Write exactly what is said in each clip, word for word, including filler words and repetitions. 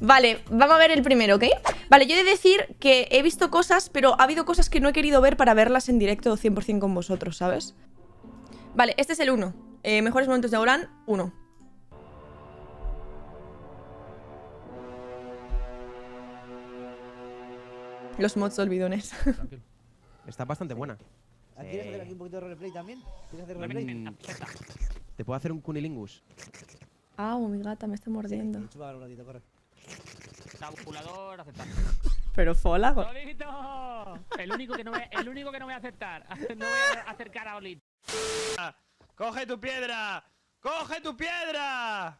Vale, vamos a ver el primero, ¿ok? Vale, yo he de decir que he visto cosas, pero ha habido cosas que no he querido ver para verlas en directo cien por cien con vosotros, ¿sabes? Vale, este es el uno. Eh, mejores momentos de Orán, uno. Los mods de olvidones. Tranquilo. Está bastante buena. ¿Quieres hacer aquí un poquito de replay también? ¿Quieres hacer replay? Te puedo hacer un cunilingus. Ah, mi gata me está mordiendo. Calculador, aceptar. Pero Fola. ¡Olito! El único que no voy a, el único que no voy a aceptar. No voy a acercar a Olito. ¡Coge tu piedra! ¡Coge tu piedra!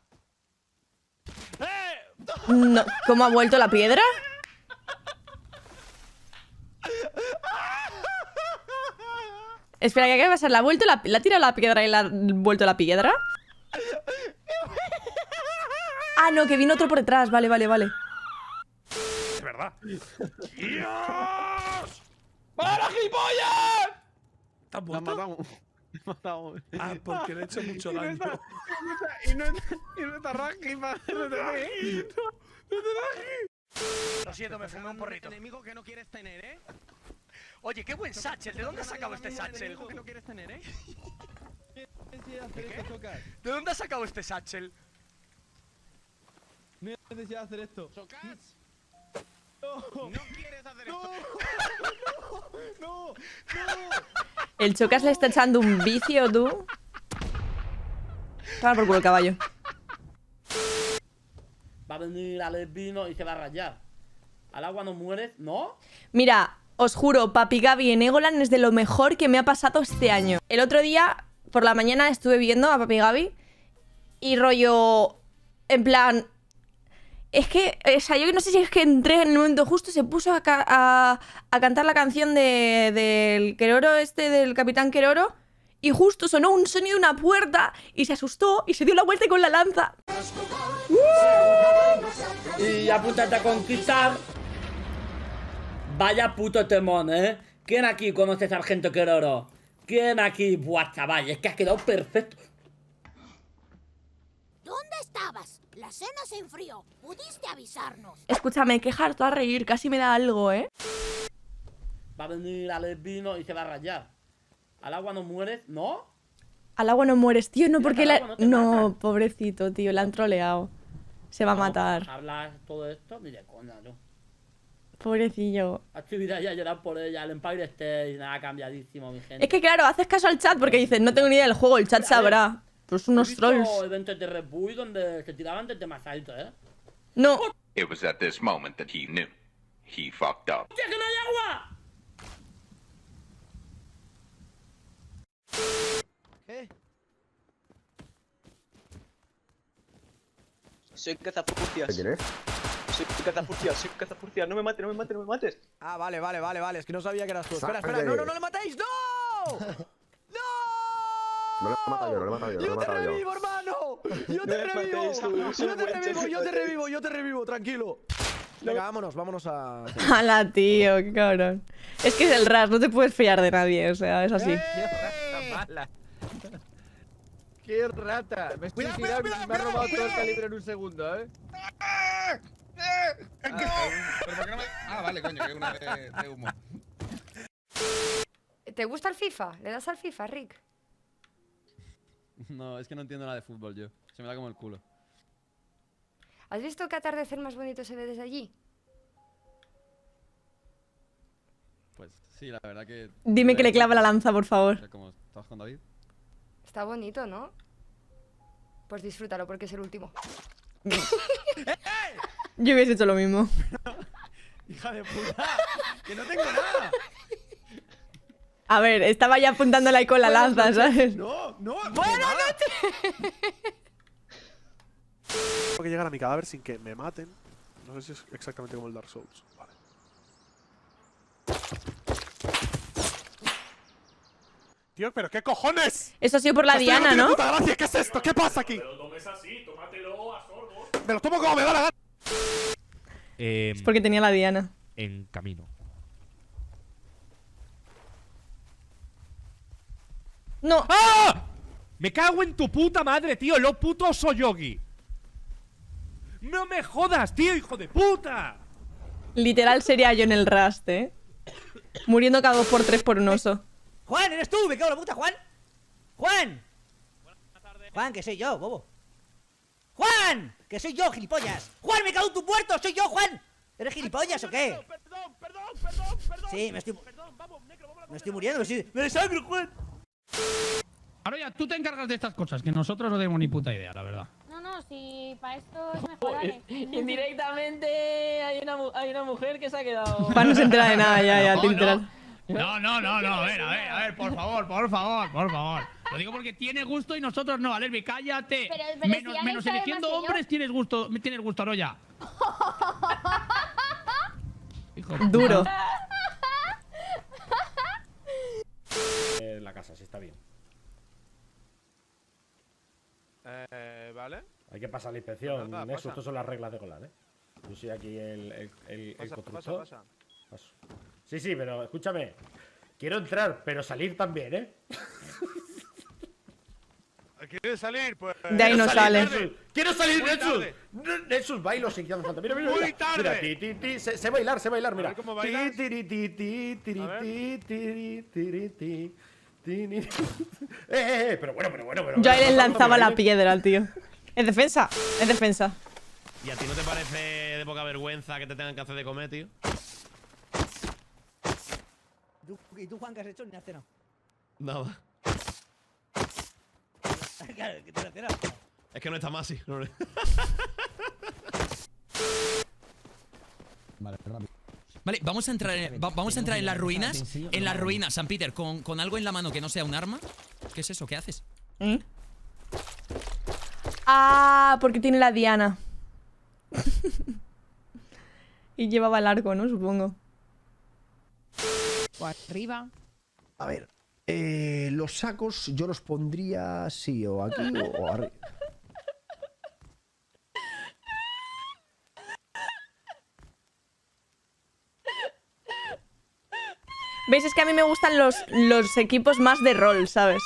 ¡Eh! No, ¿cómo ha vuelto la piedra? Espera, ¿qué va a pasar? ¿La ha vuelto la, la tira la piedra y la ha vuelto la piedra? Ah, no, que vino otro por detrás. Vale, vale, vale. Es verdad. ¡Dios! ¡Para la gilipollas! ¿Te has muerto? Me ha matado. Me ha matado. Ah, porque le he hecho mucho daño. Y no está... Y no está Ranky, madre. No te Ranky. No te Ranky. Lo siento, me fumé un porrito. Enemigo que no quieres tener, ¿eh? Oye, qué buen satchel. ¿De dónde has sacado este satchel? ¿Qué no quieres tener, eh? ¿De dónde has sacado este satchel? No necesitas hacer esto. ¿Socas? No. No quieres hacer esto. No, no, no, el Chocas le está echando un vicio, tú. Toma por culo el caballo. Va a venir al vino y se va a rayar. Al agua no mueres, ¿no? Mira, os juro, Papi Gaby en Egoland es de lo mejor que me ha pasado este año. El otro día, por la mañana, estuve viendo a Papi Gaby y rollo... En plan... Es que, o sea, yo no sé si es que entré en el momento justo, se puso a, ca a, a cantar la canción de, del Keroro este, del Capitán Keroro, y justo sonó un sonido de una puerta y se asustó y se dio la vuelta con la lanza. ¡Uh! Y apúntate a conquistar. Vaya puto temón, ¿eh? ¿Quién aquí conoce Sargento Keroro? ¿Quién aquí? Buah, chaval, es que has quedado perfecto. ¿Dónde estabas? La cena se enfrió. Pudiste avisarnos. Escúchame, que harto a reír. Casi me da algo, ¿eh? Va a venir al vino y se va a rayar. Al agua no mueres, ¿no? Al agua no mueres, tío. No, porque la... No, no, pobrecito, tío. La han troleado. Se va no, a matar. Hablas todo esto, ni de coña, yo. Pobrecillo. Actividad ya llorar por ella. El Empire State, nada cambiadísimo, mi gente. Es que claro, haces caso al chat porque dices, no tengo ni idea del juego, el chat sabrá. Pues unos trolls. Eventos de Red Bull donde se tiraban desde más alto, ¿eh? No. It was at this moment that he knew he fucked up. ¡Hostia, que no hay agua! ¿Qué? Soy cazapurcias. ¿Quién eres? Soy cazapurcias, soy cazapurcias. No me mates, no me mates, no me mates. Ah, vale, vale, vale, vale. Es que no sabía que eras tú. Espera, espera. No, no, no le matéis. ¡No! No lo he matado yo, no lo he matado yo. Yo no te revivo, yo. hermano. Yo te revivo. Yo te revivo, yo te revivo, yo te revivo, tranquilo. Venga, vámonos, vámonos a... Hala, tío, qué cabrón. Es que es el Rust, no te puedes fiar de nadie, o sea, es así. ¡Eh! ¡Qué rata mala! ¡Qué rata! Me estoy girando y me ha robado todo el calibre en un segundo, ¿eh? ¡Ah! Ah, vale, coño, que es una de humo. ¿Te gusta el FIFA? ¿Le das al FIFA, Rick? No, es que no entiendo nada de fútbol yo. Se me da como el culo. ¿Has visto qué atardecer más bonito se ve desde allí? Pues sí, la verdad que... Dime que le clava la lanza, por favor. ¿Cómo estás con David? Está bonito, ¿no? Pues disfrútalo, porque es el último. Yo hubiese hecho lo mismo. ¡Hija de puta! ¡Que no tengo nada! A ver, estaba ya apuntándole ahí con la lanza, ¿sabes? No, no, ¡buenas noches! Tengo que llegar a mi cadáver sin que me maten. No sé si es exactamente como el Dark Souls. Vale. Tío, ¿pero qué cojones? Eso ha sido por la Diana, ¿no? Puta gracia, ¿qué es esto? ¿Qué pasa aquí? Pero lo tomes así, tómatelo a sorbo. Me lo tomo como me da la gana. Eh, es porque tenía la Diana. En camino. No. ¡Ah! Me cago en tu puta madre, tío. Los putos Soyogi. ¡No me jodas, tío, hijo de puta! Literal sería yo en el Rust, ¿eh? Muriendo cada dos por tres por un oso. ¡Juan, eres tú! ¡Me cago en la puta, Juan! ¡Juan! Buenas tardes. Juan, que soy yo, bobo. ¡Juan! ¡Que soy yo, gilipollas! ¡Juan, me cago en tu muerto! ¡Soy yo, Juan! ¿Eres gilipollas o qué? Perdón, perdón, perdón, perdón. Sí, me estoy... Perdón, vamos, negro, vamos, me estoy muriendo, me estoy... ¡Me desangro, Juan! Ahora ya, tú te encargas de estas cosas, que nosotros no tenemos ni puta idea, la verdad. No, no, si para esto es mejor. Indirectamente hay una, hay una mujer que se ha quedado... Para no se entera de nada, ya, ya, no, literal. No, no, no, no, a ver, a ver, a ver, por favor, por favor, por favor. Lo digo porque tiene gusto y nosotros no, Alerbi, cállate. Pero, pero menos si menos eligiendo hombres tienes gusto, tienes gusto, Aroya. Hijo duro. Eh, la casa, sí está bien. Eh, vale. Hay que pasar la inspección, no, no, Nexus, estas son las reglas de Golan, ¿eh? Yo soy aquí el, el, el, pasa, el constructor. Pasa, pasa. Paso. Sí, sí, pero escúchame. Quiero entrar, pero salir también, ¿eh? ¿Quieres salir? Pues... De ahí no sale. ¡Quiero salir, Nexus! Nexus bailo sin que haga falta. Mira, mira, mira. Muy tarde. Sé bailar, sé bailar, mira. ¿Cómo bailas? Eh, eh, eh, pero bueno, pero bueno, pero. Yo ahí les lanzaba la piedra al tío. En defensa, en defensa. ¿Y a ti no te parece de poca vergüenza que te tengan que hacer de comer, tío? ¿Y tú, Juan, qué has hecho? Ni has cenado. Nada. Claro, que te lo has cenado. Es que no está más, sí. No, no. Vale, rápido. Vale, vamos a entrar en, va, vamos a entrar en las ruinas. En las ruinas, San Peter, con, con algo en la mano que no sea un arma. ¿Qué es eso? ¿Qué haces? ¿Mm? Ah, porque tiene la diana. Y llevaba el arco, ¿no? Supongo. O arriba. A ver, eh, los sacos yo los pondría así, o aquí, o, o arriba. ¿Veis? Es que a mí me gustan los, los equipos más de rol, ¿sabes?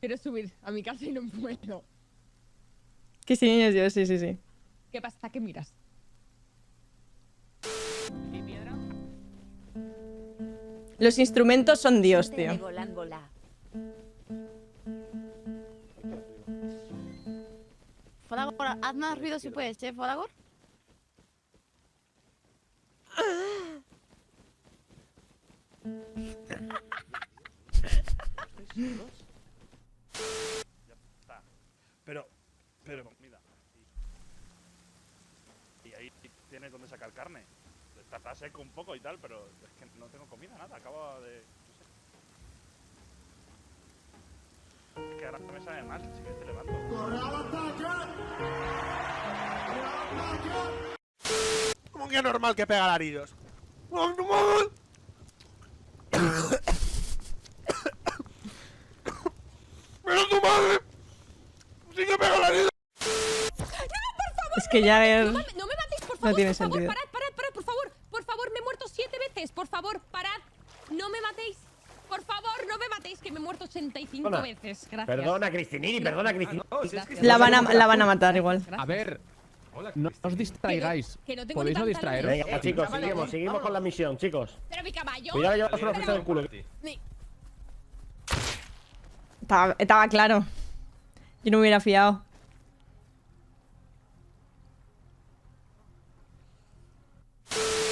Quiero subir a mi casa y no puedo. Que sí, niños, yo, sí, sí, sí. ¿Qué pasa? ¿Qué miras? ¿Y piedra? Los instrumentos son Dios, tío. Fodagor, haz más ruido si puedes, ¿eh, Fodagor? Pero, pero, mira. Y ahí tienes donde sacar carne. Está seco un poco y tal, pero es que no tengo comida, nada. Acabo de. No sé. Es que ahora me sabe mal, así que te levanto. ¿Cómo que es normal que pega ladrillos? ¡Pero tu madre! ¡Sí que pega la herida! ¡No, por favor! Es que no, ya me, es... No, no me matéis, por favor, no tiene por sentido. Favor, parad, parad, parad, por favor. Por favor, me he muerto siete veces. Por favor, parad. No me matéis. Por favor, no me matéis, que me he muerto ochenta y cinco Hola. Veces. Gracias. Perdona, Cristinini, perdona, Cristinini. Ah, no, si es que la, van a, la van a matar igual. Gracias. A ver, hola, no os distraigáis. Que no, que no podéis no distraeros. Venga, eh, chicos, eh, seguimos, seguimos con la misión, chicos. Pero mi caballo. Cuidado, llevamos una presa del culo. Estaba, estaba claro. Yo no me hubiera fiado.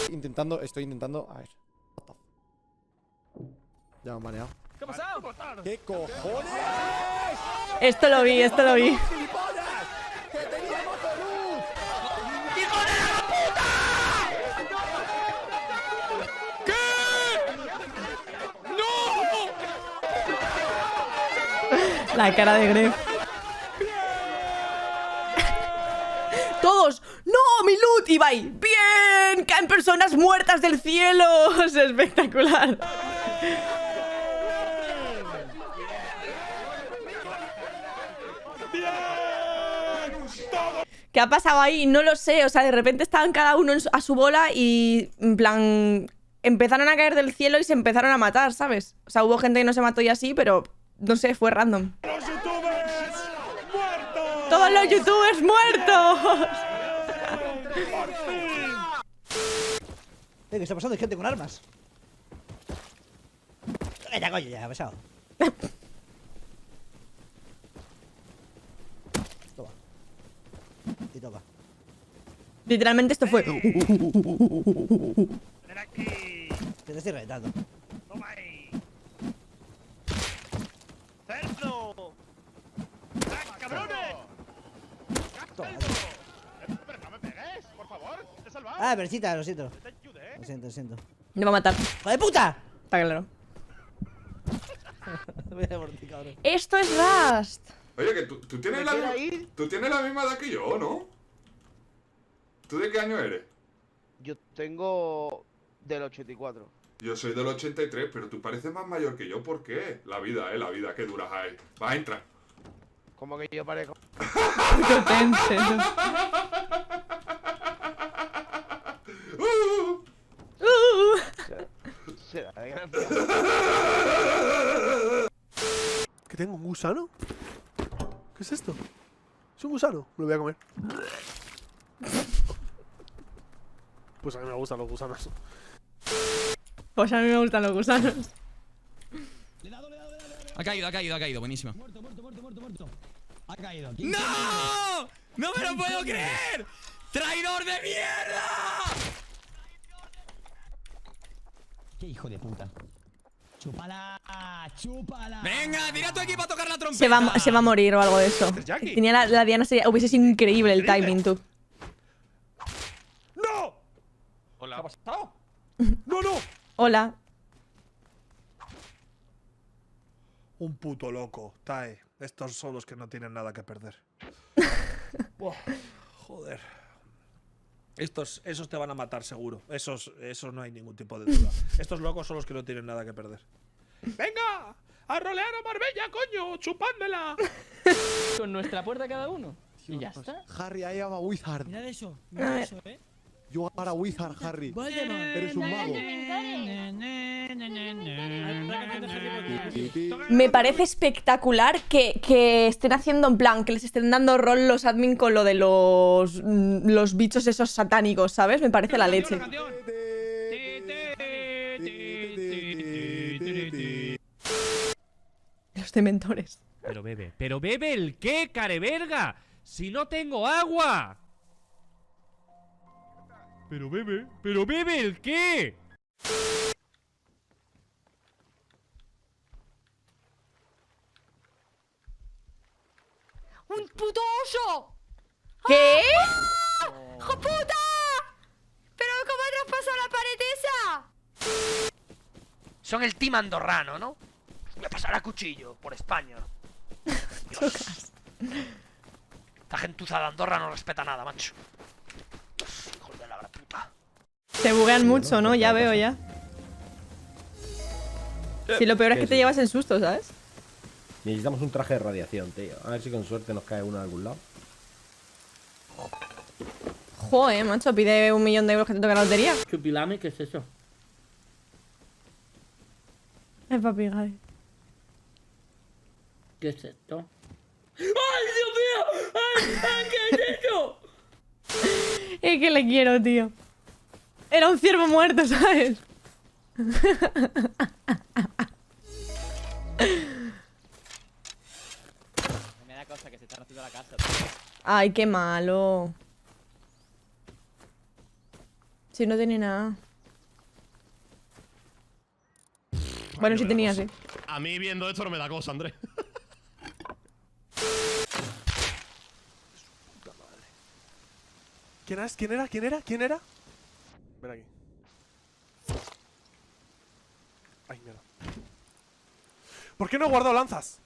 Intentando, estoy intentando. A ver. Ya me he mareado. ¿Qué ha pasado? ¿Qué cojones? Esto lo vi, esto lo vi. La cara de Gref. Todos, no, mi loot, Ibai. Bien, caen personas muertas del cielo. Es espectacular. ¿Qué ha pasado ahí? No lo sé. O sea, de repente estaban cada uno a su bola y en plan empezaron a caer del cielo y se empezaron a matar, ¿sabes? O sea, hubo gente que no se mató y así, pero... No sé, fue random. ¡Los youtubers muertos! ¡Todos los youtubers muertos! ¿Qué está pasando? Hay gente con armas. Ya, coño, ya, pesado. Toma. Y toma. Literalmente esto fue. Ven aquí. Que te estoy reventando. Toma ahí. ¡Cerdo! ¡Ah, cabrones! Toma. Pero no me pegues, por favor. Te he salvado. Ah, Bercita, lo siento. Lo siento, lo siento. Me va a matar. ¡Joder, puta! Está claro. Esto es Rust. Oye, que tú, tú, tienes la, tú tienes la misma edad que yo, ¿no? ¿Tú de qué año eres? Yo tengo del ochenta y cuatro. Yo soy del ochenta y tres, pero tú pareces más mayor que yo. ¿Por qué? La vida, eh, la vida, qué duras hay. Vas a entrar. ¿Cómo que yo parezco? ¿Que tengo un gusano? ¿Qué es esto? ¿Es un gusano? Me lo voy a comer. Pues a mí me gustan los gusanos. Pues a mí me gustan los gusanos. Le he dado, le he dado, le he dado. Ha caído, ha caído, ha caído. Buenísima. Muerto, muerto, muerto, muerto, muerto. Ha caído. ¡No! ¡No me lo puedo creer! ¡Traidor de mierda! ¡Qué hijo de puta! ¡Chúpala! ¡Chúpala! ¡Venga! ¡Tira tu equipo a tocar la trompeta! Se va, se va a morir o algo de eso. Tenía la, la diana, sería, hubiese sido increíble el timing, tú. ¡No! Hola. ¿Qué ha pasado? ¡No, no! Hola. Un puto loco, Tae. Estos son los que no tienen nada que perder. Buah, joder. Estos, esos te van a matar seguro. Esos, esos no hay ningún tipo de duda. Estos locos son los que no tienen nada que perder. ¡Venga! ¡A rolear a Marbella, coño! ¡Chupádmela! Con nuestra puerta cada uno. Y ya está. Harry, I am a wizard. Mirad eso, mirad eso, eh. You are a wizard, Harry. Eres un mago. Me parece espectacular que, que estén haciendo en plan, que les estén dando rol los admin con lo de los, los bichos esos satánicos, ¿sabes? Me parece la leche. Los dementores. Pero bebe, pero bebe el qué, careverga. Si no tengo agua. Pero bebe, pero bebe el qué. ¡Un puto oso! ¿Qué? ¡Ah! ¡Hijo puta! ¿Pero cómo ha traspasado la pared esa? Son el team andorrano, ¿no? Me pasará cuchillo por España. Dios. Esta gentuza de Andorra no respeta nada, macho. Hijos de la gran puta. Se buguean mucho, ¿no? Ya veo, ya. Sí, lo peor es que te llevas el susto, ¿sabes? Necesitamos un traje de radiación, tío. A ver si con suerte nos cae uno de algún lado. Joder, macho, pide un millón de euros que te toca la lotería. Chupilame, ¿qué es eso? Es papi Gaby. ¿Qué es esto? ¡Ay, Dios mío! ¡Ay, ay, qué es esto! Es que le quiero, tío. Era un ciervo muerto, ¿sabes? Que se te ha roto la casa. Ay, qué malo. Si no tiene nada. Bueno, si tenía, sí. A mí viendo esto no me da cosa, Andrés. ¿Quién es? ¿Quién era? ¿Quién era? ¿Quién era? Ven aquí. Ay, mierda. ¿Por qué no he guardado lanzas?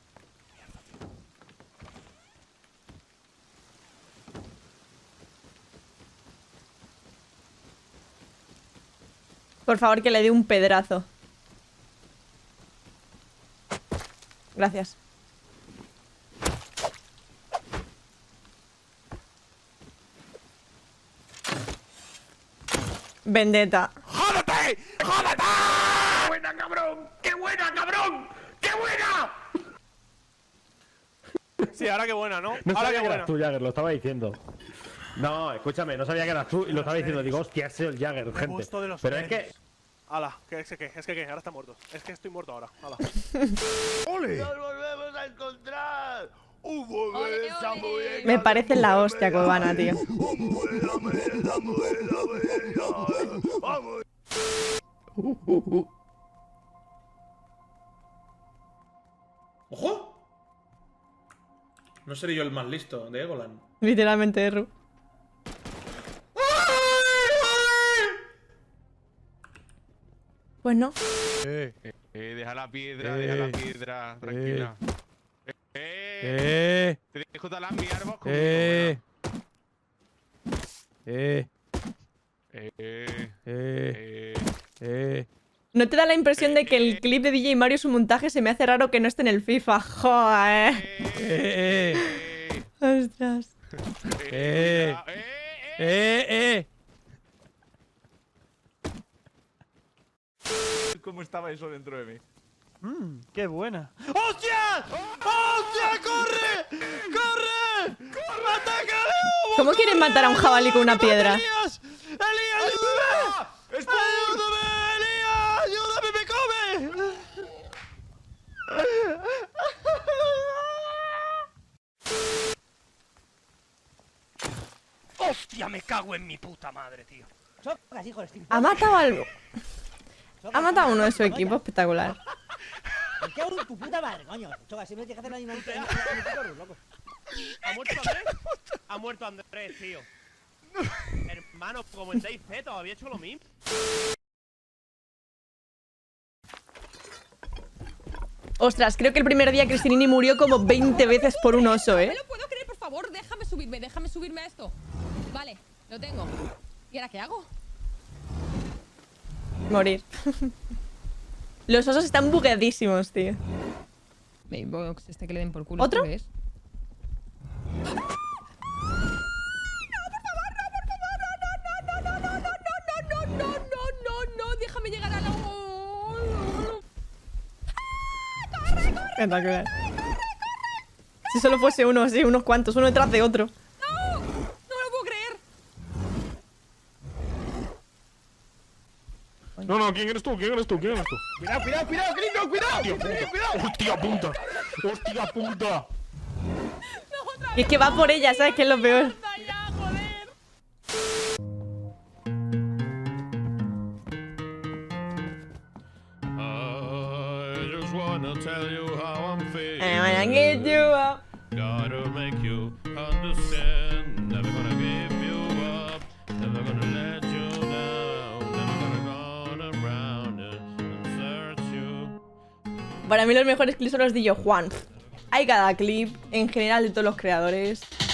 Por favor, que le dé un pedrazo. Gracias. Vendetta. ¡Jódete! ¡Jódete! ¡Qué buena, cabrón! ¡Qué buena, cabrón! ¡Qué buena! Sí, ahora que buena, ¿no? No ahora sabía que, que eras tú, Jagger, lo estaba diciendo. No, escúchame, no sabía que eras tú y lo estaba diciendo. Digo, hostia, es el Jagger, gente. Pero seres. es que... Ala, que es que, es que, ahora está muerto. Es que estoy muerto ahora. Ala. ¡Ole! ¡Nos volvemos a encontrar! Me parece la hostia, Cobana, tío. ¡Ojo! No seré yo el más listo de Egoland. Literalmente, Eru. Pues no. Eh, eh, deja la piedra, eh, deja la piedra, tranquila. Eh, eh, eh. Te dejo talar mi árbol conmigo. Eh, eh, eh, eh, eh, eh. ¿No te da la impresión eh, de que el clip de D J Mario y su montaje se me hace raro que no esté en el FIFA? Joder. Eh, eh, eh. Ostras. Eh, eh, eh. eh, eh. ¿Cómo estaba eso dentro de mí? Mmm, qué buena. ¡Hostia! ¡Hostia! ¡Corre! ¡Corre! ¡Corre! ¡Atácale! ¿Cómo quieren matar a un jabalí con una piedra? ¡Elías! ¡Elías! ¡Ayúdame! ¡Elías! ¡Ayúdame! ¡Me come! ¡Hostia! Me cago en mi puta madre, tío. ¿Ha matado algo? Ha matado a uno de su equipo, espectacular. ¿Qué cabrón tu puta madre, coño? Choca, siempre tienes que hacer la animalita. ¿Ha muerto Andrés? Ha muerto Andrés, tío. Hermano, como en seis Z había hecho lo mismo. Ostras, creo que el primer día Cristinini murió como veinte veces por un oso, ¿eh? No me lo puedo creer, por favor, déjame subirme, déjame subirme a esto. Vale, lo tengo. ¿Y ahora qué hago? Morir. Los osos están bugueadísimos, tío. Maybox, este que le den por culo. ¿Otro? ¿Tú ves? ¡Ah! No, por favor, no, por favor, no, no, no, no, no, no, no, no, no, no, no, déjame llegar a la... ¡Ah! ¡Corre, corre, corre, corre, corre, corre! Si solo fuese uno, sí, unos cuantos, uno detrás de otro. No, no, ¿quién eres tú? ¿Quién eres tú? ¿Quién eres tú? Cuidado, cuidado, cuidado, gringo, cuidado. Hostia, cuidado. Hostia puta. Hostia puta. No, y es que va por ella, ¿sabes qué es lo peor? Ya, joder. I just wanna tell you how I'm feeling. I wanna get you up. Gotta make you understand. Never gonna give you up. Never gonna let you down. Para mí los mejores clips son los de Yo Juan. Hay cada clip, en general de todos los creadores.